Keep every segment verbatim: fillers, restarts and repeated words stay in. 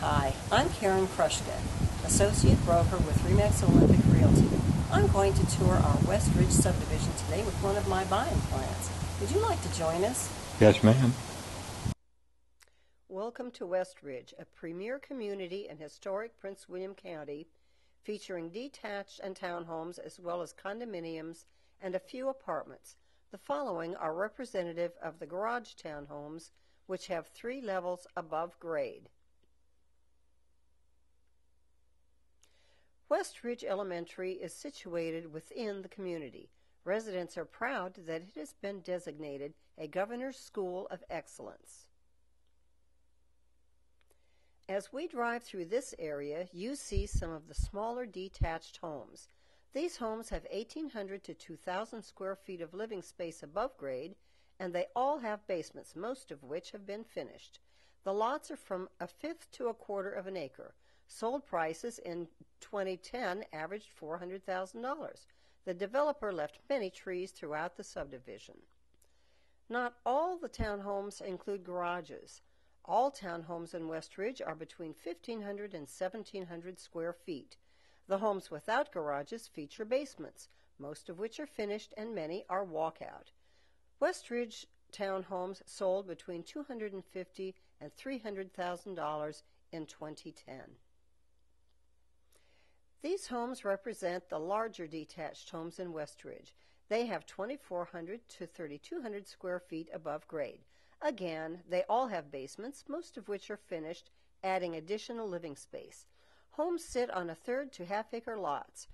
Hi, I'm Karen Krushka, Associate Broker with Remax Olympic Realty. I'm going to tour our Westridge subdivision today with one of my buying clients. Would you like to join us? Yes, ma'am. Welcome to Westridge, a premier community in historic Prince William County, featuring detached and townhomes as well as condominiums and a few apartments. The following are representative of the garage townhomes, which have three levels above grade. Westridge Elementary is situated within the community. Residents are proud that it has been designated a Governor's School of Excellence. As we drive through this area, you see some of the smaller detached homes. These homes have eighteen hundred to two thousand square feet of living space above grade, and they all have basements, most of which have been finished. The lots are from a fifth to a quarter of an acre. Sold prices in twenty ten averaged four hundred thousand dollars. The developer left many trees throughout the subdivision. Not all the townhomes include garages. All townhomes in Westridge are between fifteen hundred and seventeen hundred square feet. The homes without garages feature basements, most of which are finished and many are walkout. Westridge townhomes sold between two hundred fifty thousand and three hundred thousand dollars in twenty ten. These homes represent the larger detached homes in Westridge. They have twenty-four hundred to thirty-two hundred square feet above grade. Again, they all have basements, most of which are finished, adding additional living space. Homes sit on a third to half-acre lots.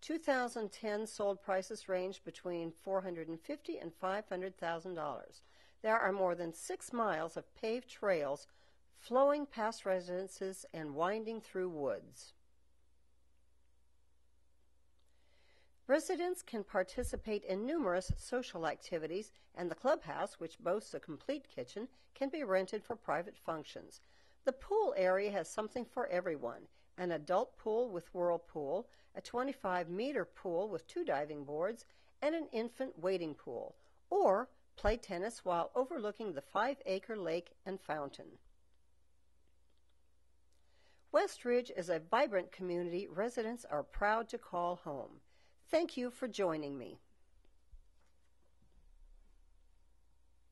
two thousand ten sold prices range between four hundred fifty thousand and five hundred thousand dollars. There are more than six miles of paved trails flowing past residences and winding through woods. Residents can participate in numerous social activities, and the clubhouse, which boasts a complete kitchen, can be rented for private functions. The pool area has something for everyone: an adult pool with whirlpool, a twenty-five meter pool with two diving boards, and an infant wading pool, or play tennis while overlooking the five acre lake and fountain. Westridge is a vibrant community residents are proud to call home. Thank you for joining me.